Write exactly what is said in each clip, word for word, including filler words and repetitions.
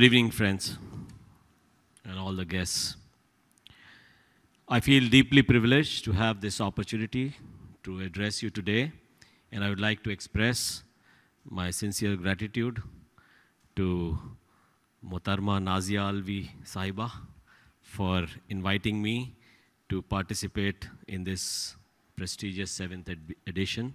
Good evening, friends, and all the guests. I feel deeply privileged to have this opportunity to address you today, and I would like to express my sincere gratitude to Motarma Nazia Alvi Sahiba for inviting me to participate in this prestigious seventh ed edition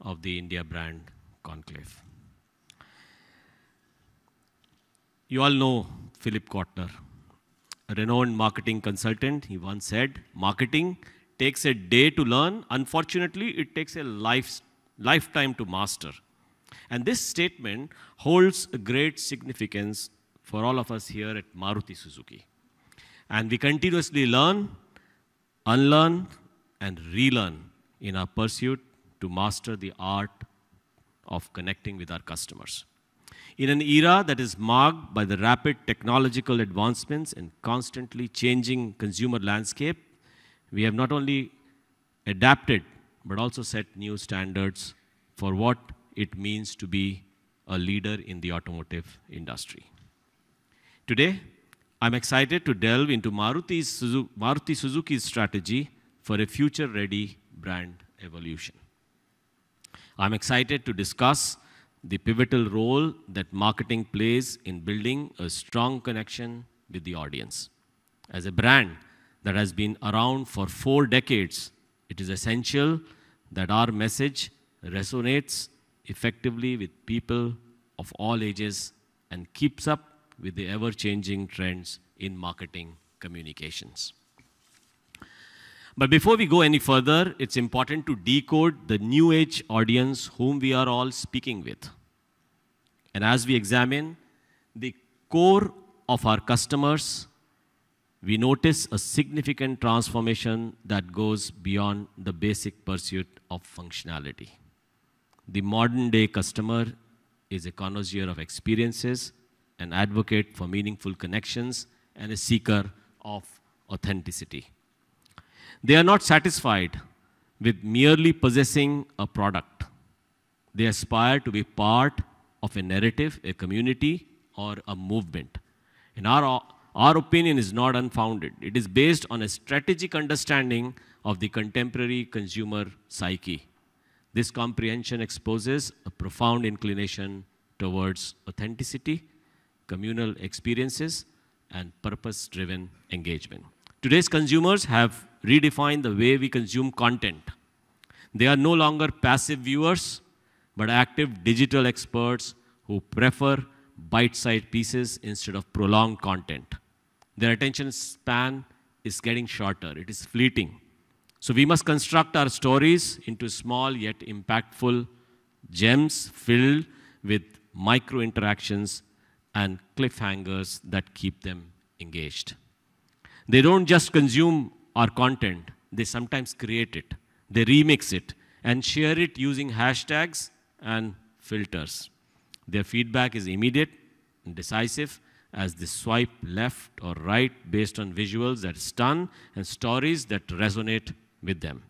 of the India Brand Conclave. You all know Philip Kotler, a renowned marketing consultant. He once said, marketing takes a day to learn. Unfortunately, it takes a life, lifetime to master. And this statement holds a great significance for all of us here at Maruti Suzuki. And we continuously learn, unlearn, and relearn in our pursuit to master the art of connecting with our customers. In an era that is marked by the rapid technological advancements and constantly changing consumer landscape, we have not only adapted, but also set new standards for what it means to be a leader in the automotive industry. Today, I'm excited to delve into Maruti's Suzuki, Maruti Suzuki's strategy for a future-ready brand evolution. I'm excited to discuss the pivotal role that marketing plays in building a strong connection with the audience. As a brand that has been around for four decades, it is essential that our message resonates effectively with people of all ages and keeps up with the ever-changing trends in marketing communications. But before we go any further, it's important to decode the new age audience whom we are all speaking with. And as we examine the core of our customers, we notice a significant transformation that goes beyond the basic pursuit of functionality. The modern day customer is a connoisseur of experiences, an advocate for meaningful connections, and a seeker of authenticity. They are not satisfied with merely possessing a product. They aspire to be part of a narrative, a community, or a movement. And our, our opinion is not unfounded. It is based on a strategic understanding of the contemporary consumer psyche. This comprehension exposes a profound inclination towards authenticity, communal experiences, and purpose-driven engagement. Today's consumers have redefined the way we consume content. They are no longer passive viewers, but active digital experts who prefer bite-sized pieces instead of prolonged content. Their attention span is getting shorter. It is fleeting. So we must construct our stories into small yet impactful gems filled with micro-interactions and cliffhangers that keep them engaged. They don't just consume our content, they sometimes create it, they remix it, and share it using hashtags and filters. Their feedback is immediate and decisive as they swipe left or right based on visuals that stun and stories that resonate with them.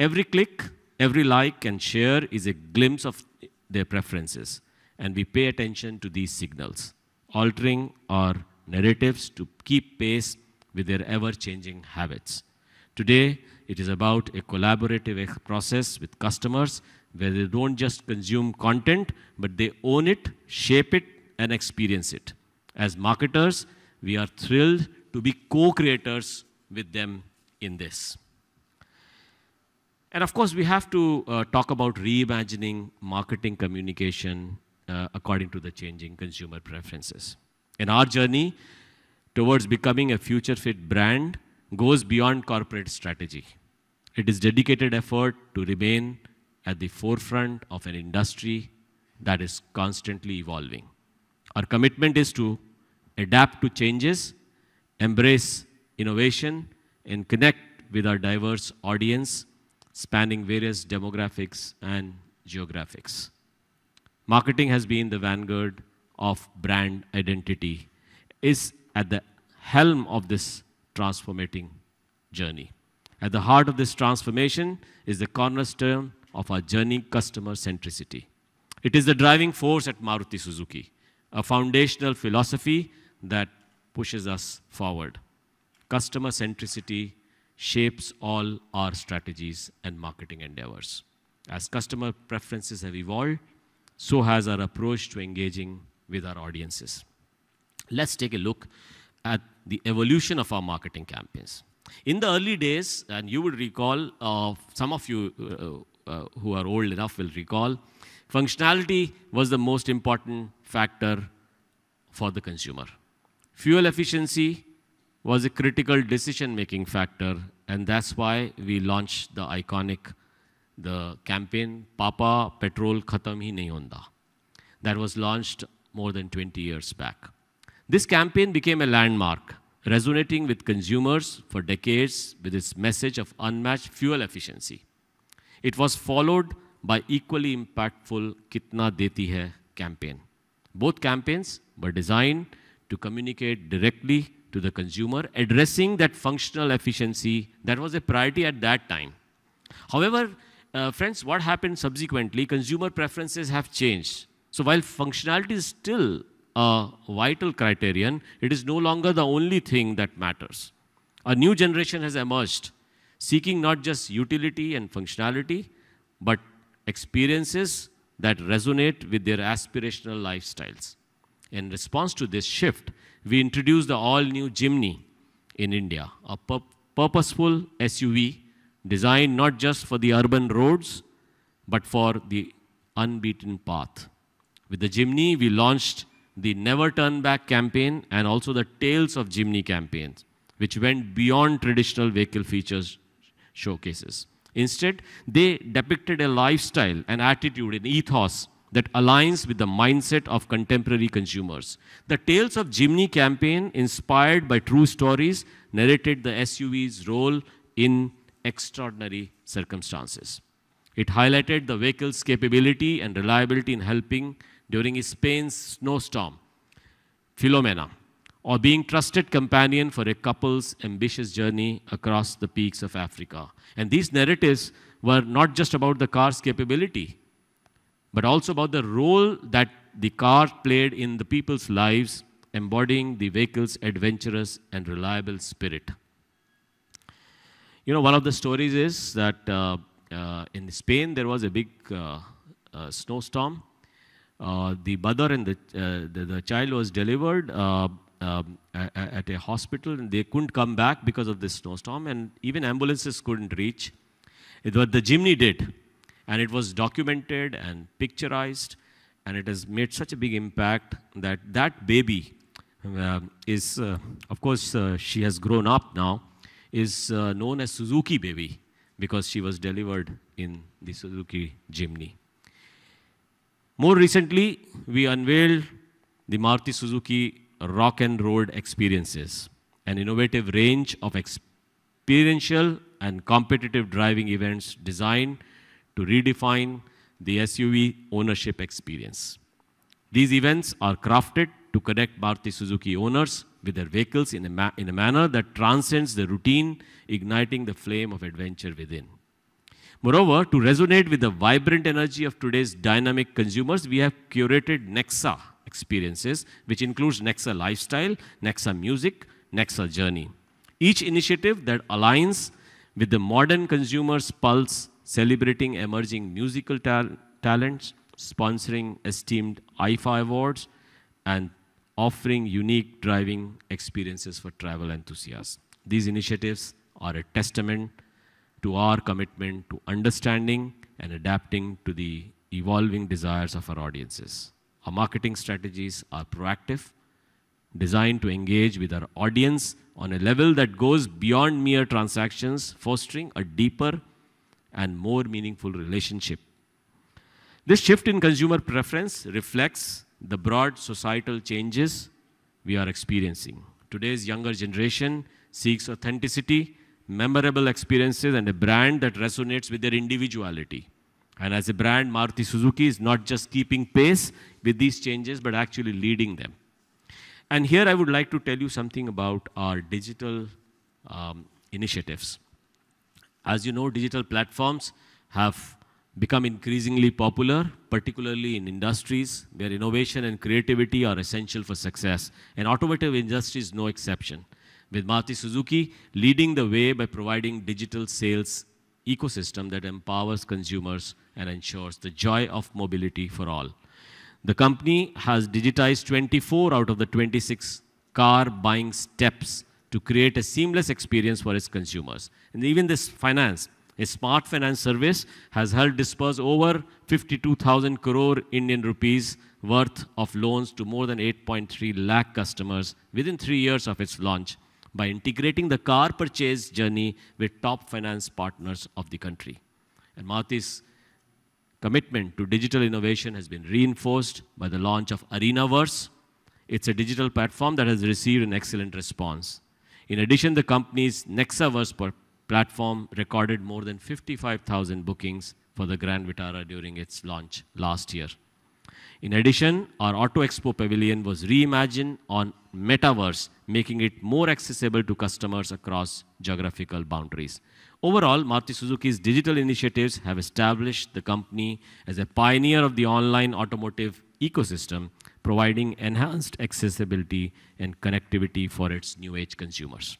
Every click, every like and share is a glimpse of their preferences, and we pay attention to these signals, altering our narratives to keep pace with their ever-changing habits. Today, it is about a collaborative process with customers where they don't just consume content, but they own it, shape it, and experience it. As marketers, we are thrilled to be co-creators with them in this. And of course, we have to uh, talk about reimagining marketing communication uh, according to the changing consumer preferences. In our journey towards becoming a future-fit brand goes beyond corporate strategy. It is dedicated effort to remain at the forefront of an industry that is constantly evolving. Our commitment is to adapt to changes, embrace innovation, and connect with our diverse audience, spanning various demographics and geographics. Marketing has been the vanguard of brand identity, is at the helm of this transformating journey. At the heart of this transformation is the cornerstone of our journey, customer centricity. It is the driving force at Maruti Suzuki, a foundational philosophy that pushes us forward. Customer centricity shapes all our strategies and marketing endeavors. As customer preferences have evolved, so has our approach to engaging with our audiences. Let's take a look at the evolution of our marketing campaigns. In the early days, and you would recall, uh, some of you uh, uh, who are old enough will recall, functionality was the most important factor for the consumer. Fuel efficiency was a critical decision-making factor, and that's why we launched the iconic the campaign, Papa Petrol Khatam Hi Nahi Honda, that was launched more than twenty years back. This campaign became a landmark, resonating with consumers for decades with its message of unmatched fuel efficiency. It was followed by equally impactful Kitna Deti Hai campaign. Both campaigns were designed to communicate directly to the consumer, addressing that functional efficiency that was a priority at that time. However, uh, friends, what happened subsequently, consumer preferences have changed. So while functionality is still a vital criterion, it is no longer the only thing that matters. A new generation has emerged, seeking not just utility and functionality, but experiences that resonate with their aspirational lifestyles. In response to this shift, we introduced the all-new Jimny in India, a pur- purposeful S U V designed not just for the urban roads, but for the unbeaten path. With the Jimny, we launched the Never Turn Back campaign and also the Tales of Jimny campaigns, which went beyond traditional vehicle features showcases. Instead, they depicted a lifestyle, an attitude, an ethos that aligns with the mindset of contemporary consumers. The Tales of Jimny campaign, inspired by true stories, narrated the S U V's role in extraordinary circumstances. It highlighted the vehicle's capability and reliability in helping during Spain's snowstorm, Filomena, or being trusted companion for a couple's ambitious journey across the peaks of Africa. And these narratives were not just about the car's capability, but also about the role that the car played in the people's lives, embodying the vehicle's adventurous and reliable spirit. You know, one of the stories is that uh, uh, in Spain, there was a big uh, uh, snowstorm. Uh, the mother and the, uh, the, the child was delivered uh, um, at a hospital, and they couldn't come back because of this snowstorm, and even ambulances couldn't reach. It's what the Jimny did, and it was documented and picturized, and it has made such a big impact that that baby uh, is, uh, of course, uh, she has grown up now, is uh, known as Suzuki baby because she was delivered in the Suzuki Jimny. More recently, we unveiled the Maruti Suzuki Rock and Road Experiences, an innovative range of experiential and competitive driving events designed to redefine the S U V ownership experience. These events are crafted to connect Maruti Suzuki owners with their vehicles in a, ma in a manner that transcends the routine, igniting the flame of adventure within. Moreover, to resonate with the vibrant energy of today's dynamic consumers, we have curated Nexa experiences, which includes Nexa lifestyle, Nexa music, Nexa journey. Each initiative that aligns with the modern consumer's pulse, celebrating emerging musical ta talents, sponsoring esteemed I I F A awards, and offering unique driving experiences for travel enthusiasts. These initiatives are a testament to our commitment to understanding and adapting to the evolving desires of our audiences. Our marketing strategies are proactive, designed to engage with our audience on a level that goes beyond mere transactions, fostering a deeper and more meaningful relationship. This shift in consumer preference reflects the broad societal changes we are experiencing. Today's younger generation seeks authenticity, memorable experiences, and a brand that resonates with their individuality. And as a brand, Maruti Suzuki is not just keeping pace with these changes, but actually leading them. And here I would like to tell you something about our digital um, initiatives. As you know, digital platforms have become increasingly popular, particularly in industries where innovation and creativity are essential for success. And automotive industry is no exception, with Maruti Suzuki leading the way by providing digital sales ecosystem that empowers consumers and ensures the joy of mobility for all. The company has digitized twenty-four out of the twenty-six car buying steps to create a seamless experience for its consumers. And even this finance, a smart finance service has helped disperse over fifty-two thousand crore Indian rupees worth of loans to more than eight point three lakh customers within three years of its launch by integrating the car purchase journey with top finance partners of the country. And Maruti's commitment to digital innovation has been reinforced by the launch of Arenaverse. It's a digital platform that has received an excellent response. In addition, the company's Nexaverse platform recorded more than fifty-five thousand bookings for the Grand Vitara during its launch last year. In addition, our Auto Expo Pavilion was reimagined on Metaverse, making it more accessible to customers across geographical boundaries. Overall, Maruti Suzuki's digital initiatives have established the company as a pioneer of the online automotive ecosystem, providing enhanced accessibility and connectivity for its new-age consumers.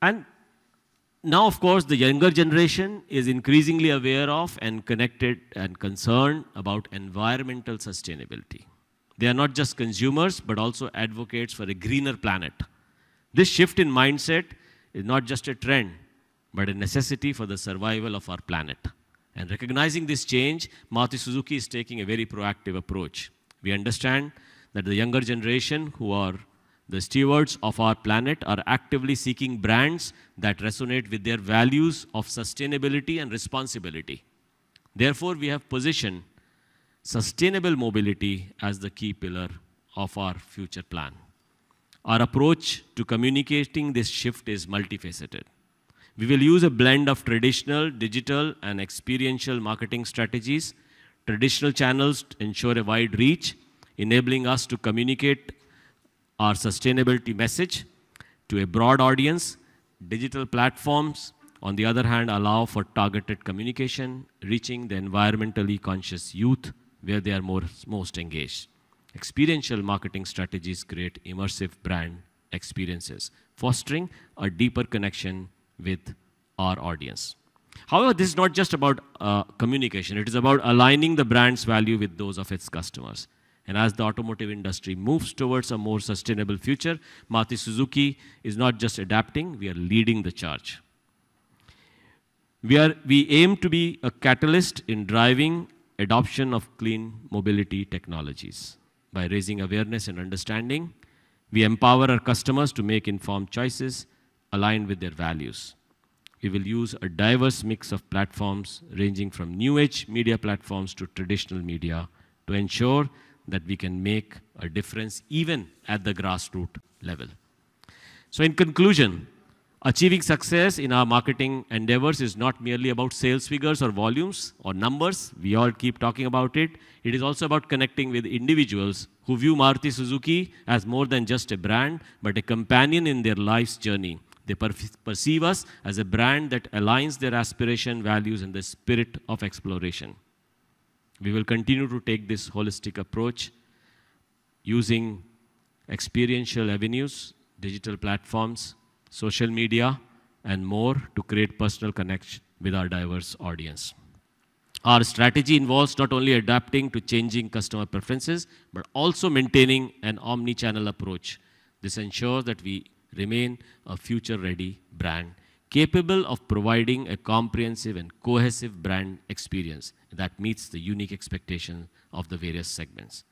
And now, of course, the younger generation is increasingly aware of and connected and concerned about environmental sustainability. They are not just consumers, but also advocates for a greener planet. This shift in mindset is not just a trend, but a necessity for the survival of our planet. And recognizing this change, Maruti Suzuki is taking a very proactive approach. We understand that the younger generation who are the stewards of our planet are actively seeking brands that resonate with their values of sustainability and responsibility. Therefore, we have positioned sustainable mobility as the key pillar of our future plan. Our approach to communicating this shift is multifaceted. We will use a blend of traditional, digital, and experiential marketing strategies. Traditional channels ensure a wide reach, enabling us to communicate our sustainability message to a broad audience. Digital platforms, on the other hand, allow for targeted communication, reaching the environmentally conscious youth where they are more, most engaged. Experiential marketing strategies create immersive brand experiences, fostering a deeper connection with our audience. However, this is not just about uh, communication. It is about aligning the brand's value with those of its customers. And as the automotive industry moves towards a more sustainable future, Maruti Suzuki is not just adapting, we are leading the charge. We, are, we aim to be a catalyst in driving adoption of clean mobility technologies. By raising awareness and understanding, we empower our customers to make informed choices aligned with their values. We will use a diverse mix of platforms ranging from new-age media platforms to traditional media to ensure that we can make a difference even at the grassroots level. So in conclusion, achieving success in our marketing endeavors is not merely about sales figures or volumes or numbers. We all keep talking about it. It is also about connecting with individuals who view Maruti Suzuki as more than just a brand, but a companion in their life's journey. They per perceive us as a brand that aligns their aspiration, values, and the spirit of exploration. We will continue to take this holistic approach using experiential avenues, digital platforms, social media, and more to create personal connection with our diverse audience. Our strategy involves not only adapting to changing customer preferences, but also maintaining an omni-channel approach. This ensures that we remain a future-ready brand, capable of providing a comprehensive and cohesive brand experience that meets the unique expectations of the various segments.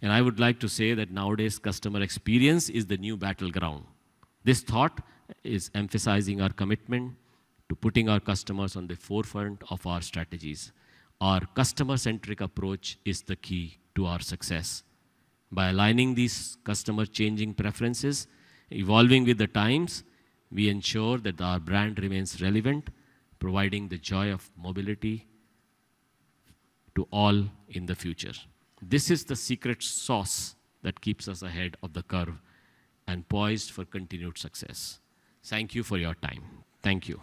And I would like to say that nowadays, customer experience is the new battleground. This thought is emphasizing our commitment to putting our customers on the forefront of our strategies. Our customer-centric approach is the key to our success. By aligning these customer-changing preferences, evolving with the times, we ensure that our brand remains relevant, providing the joy of mobility to all in the future. This is the secret sauce that keeps us ahead of the curve and poised for continued success. Thank you for your time. Thank you.